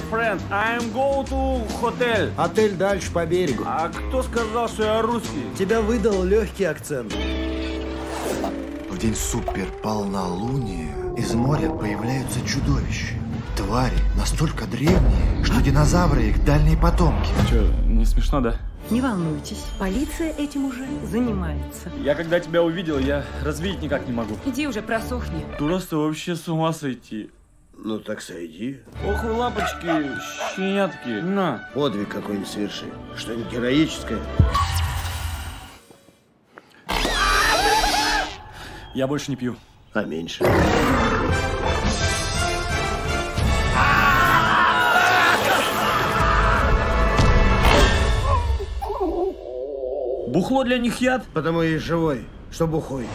my friend, I'm go to hotel. Отель дальше по берегу. А кто сказал, что я русский? Тебя выдал легкий акцент. В день суперполнолуния из моря появляются чудовища. Твари настолько древние, что динозавры их дальние потомки. Че, не смешно, да? Не волнуйтесь, полиция этим уже занимается. Я когда тебя увидел, я развидеть никак не могу. Иди уже, просохни. Просто вообще с ума сойти. Ну так сойди. Ох, вы лапочки, щенятки, на. Подвиг какой-нибудь соверши, что-нибудь героическое. Я больше не пью. А меньше. Бухло для них яд, потому и живой, что бухой.